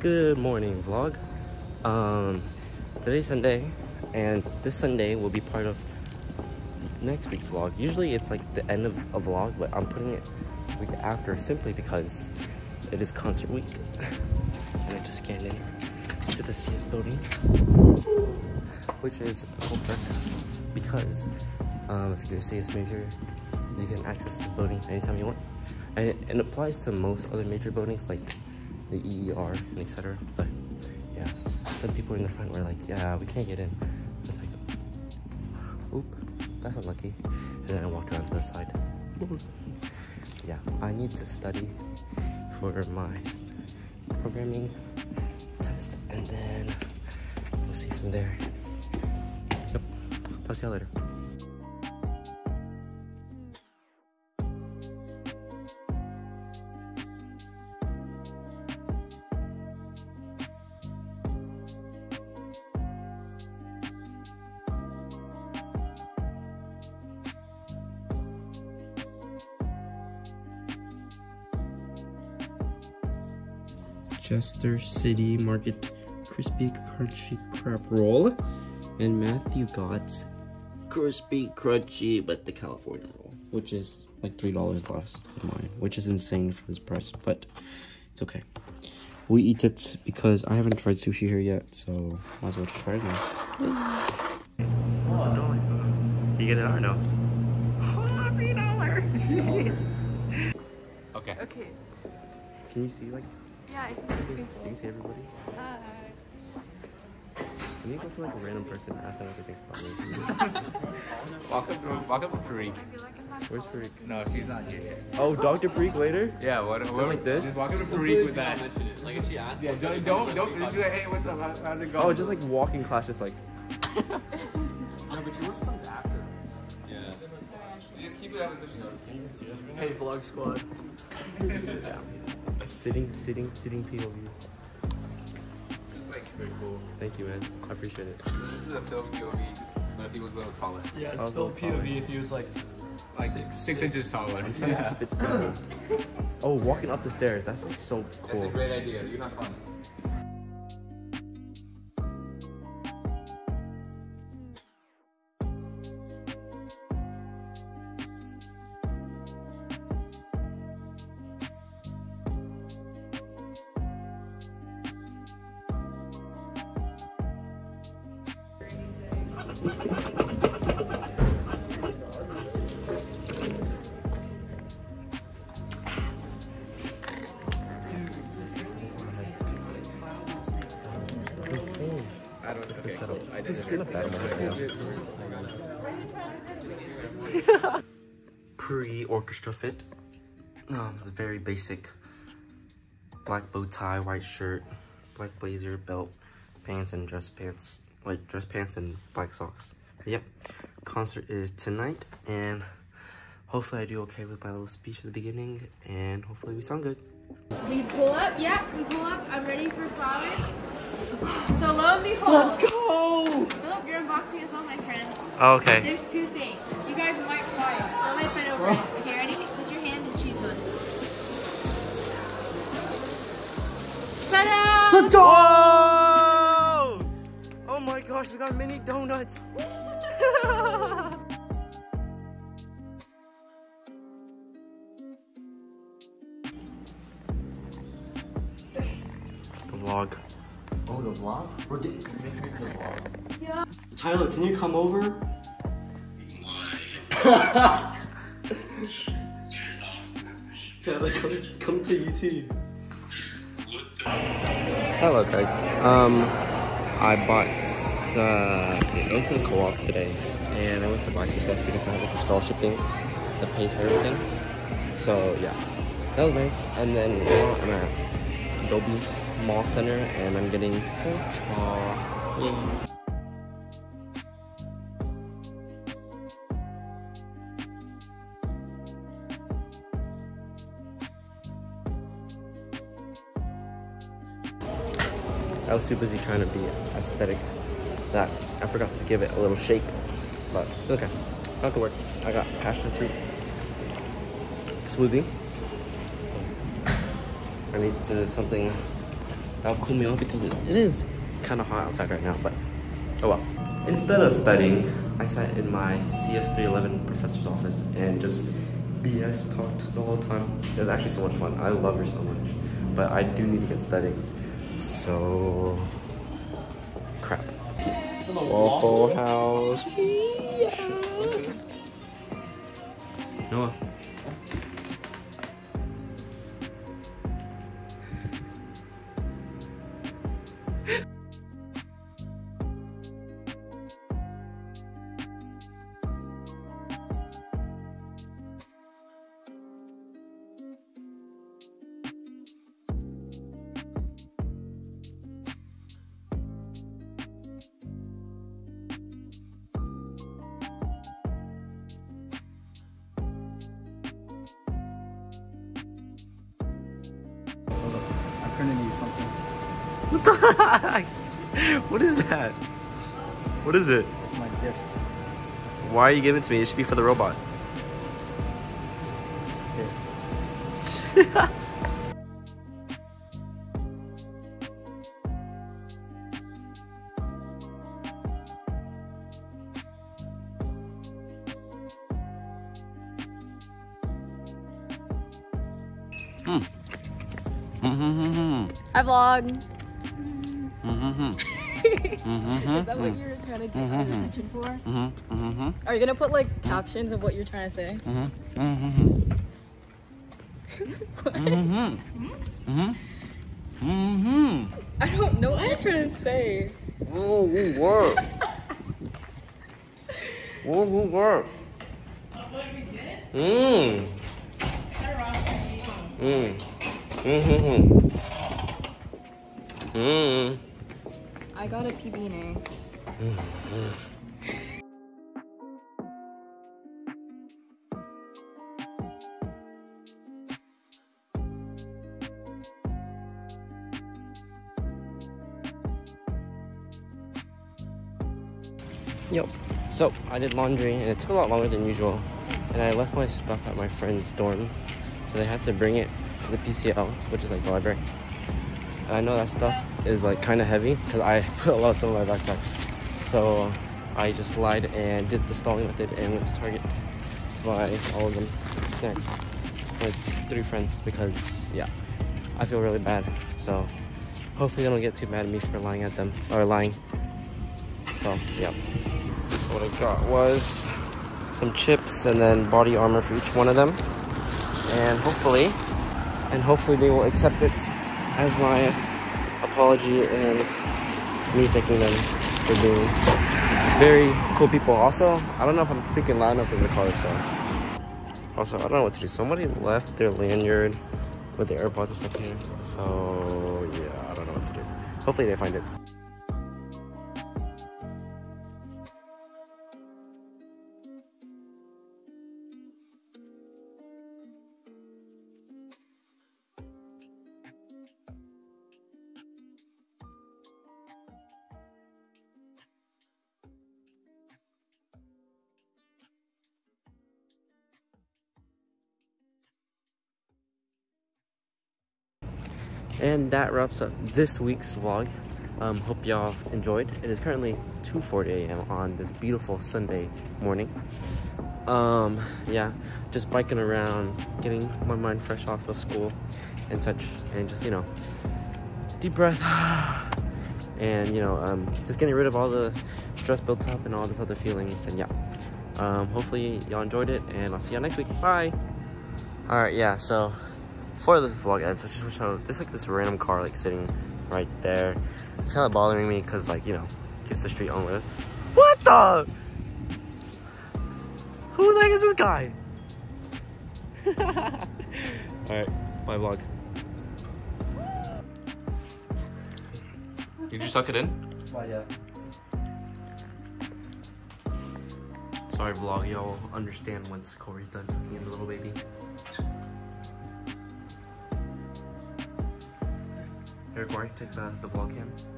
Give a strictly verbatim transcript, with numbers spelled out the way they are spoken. Good morning vlog. Um, today's Sunday, and this Sunday will be part of next week's vlog. Usually it's like the end of a vlog, but I'm putting it week after simply because it is concert week. And I just scanned in to the C S building, which is cool because um, if you're a C S major, you can access the building anytime you want. And it, it applies to most other major buildings like the E E R and et cetera. But yeah, some people in the front were like, "Yeah, we can't get in." It's like, oop, that's unlucky. And then I walked around to the side. Yeah, I need to study for my programming test, and then we'll see from there. Yep, talk to y'all later. Chester City Market Crispy Crunchy Crab Roll, and Matthew got Crispy Crunchy but the California Roll, which is like three dollars less than mine, which is insane for this price, but it's okay. We eat it because I haven't tried sushi here yet, so might as well try it now. What's a dollar? You get it or no? Oh, three dollars! Okay. Okay. Can you see like? Yeah, I can see people. Can you see everybody? Hi. Can you go to like a random person and ask them if they think about me? Walk up to walk up to Parikh. Like Where's Parikh? No, she's not here yet. Oh, Doctor Parikh later? Yeah, what? What like this? Just walk up to Parikh with that. Like if she asks. Yeah, don't don't don't do like, hey, what's up? How, how's it going? Oh, just like walking class, just like. No, but she always comes after. Yeah. So just keep it up until she notices. Hey, vlog squad. Yeah. Sitting, sitting, sitting P O V. This is like very cool. Thank you, man. I appreciate it. This is a Phillip P O V, but if he was a little taller. Yeah, it's Phillip P O V if he was like, like six, six, six inches taller. Yeah. It's taller. Oh, walking up the stairs. That's like so cool. That's a great idea. You have fun. Pre-orchestra fit. Um, it's very basic. Black bow tie, white shirt, black blazer, belt, pants, and dress pants. Like dress pants and black socks. Yep. Concert is tonight, and hopefully I do okay with my little speech at the beginning, and hopefully we sound good. We pull up. Yeah, we pull up. I'm ready for flowers. So lo and behold, let's go. Phillip, you're unboxing as well, my friend. Oh, okay. There's two things. You guys might fly. I might fight over it. Okay, ready? Put your hand and cheese on it. Ta-da! Let's go! Oh! Oh my gosh, we got mini donuts. The vlog. Oh, the vlog? We're getting committed to the vlog. Yeah. Tyler, can you come over? Why? Tyler, come, come to U T. Hello, guys. Um, I bought, uh, let's see, I went to the co-op today, and I went to buy some stuff because I have a scholarship thing that pays for everything. So, yeah, that was nice. And then, well, I'm at Adobe Mall Center, and I'm getting uh, yeah. I was too busy trying to be aesthetic that I forgot to give it a little shake, but okay, not to work. I got passion fruit smoothie. I need to do something that'll cool me off because it is kind of hot outside right now, but oh well. Instead of studying, I sat in my C S three eleven professor's office and just B S talked the whole time. It was actually so much fun. I love her so much, but I do need to get studying. So, crap. Waffle House. Noah. Something. What the heck? What is that? What is it? It's my gift. Why are you giving it to me? It should be for the robot. Okay. Hmm. Mm-hmm. I vlogged. Mm-hmm. Is that what you were trying to get mm-hmm. attention for? Mm-hmm. Mm-hmm. Are you gonna put like mm-hmm. captions of what you're trying to say? Mm-hmm. Mm-hmm. What? Mm-hmm. Mm-hmm. Mm-hmm. I don't know what, what you're trying to say. Whoa, whoa, whoa. Whoa, whoa, whoa. What did we get? Mmm. Mmm. Mm-hmm. Mm. I got a P B and A. Mm-hmm. Yo, so I did laundry and it took a lot longer than usual, and I left my stuff at my friend's dorm, so they had to bring it to the P C L, which is like the library. And I know that stuff is like kind of heavy because I put a lot of stuff in my backpack. So I just lied and did the stalling method and went to Target to buy all of them snacks with three friends because yeah, I feel really bad. So hopefully they don't get too mad at me for lying at them or lying. So yeah. So what I got was some chips and then body armor for each one of them, and hopefully. And hopefully they will accept it as my apology and me thanking them for being very cool people. Also, I don't know if I'm speaking loud enough in the car, so. Also, I don't know what to do. Somebody left their lanyard with their AirPods and stuff here. So yeah, I don't know what to do. Hopefully they find it. And that wraps up this week's vlog. Um, hope y'all enjoyed. It is currently two forty A M on this beautiful Sunday morning. Um, yeah, just biking around, getting my mind fresh off of school and such, and just, you know, deep breath. And, you know, um, just getting rid of all the stress built up and all this other feelings. And yeah, um, hopefully y'all enjoyed it, and I'll see y'all next week. Bye. All right, yeah, so. Before the vlog ends, I just wish I would, there's like this random car like sitting right there. It's kind of bothering me because like, you know, gives the street only. What the? Who the heck is this guy? Alright, my vlog. Did you suck it in? Oh yeah. Sorry vlog, y'all understand once Corey's done tucking in the little baby. Here, Corey, take the, the vlog cam.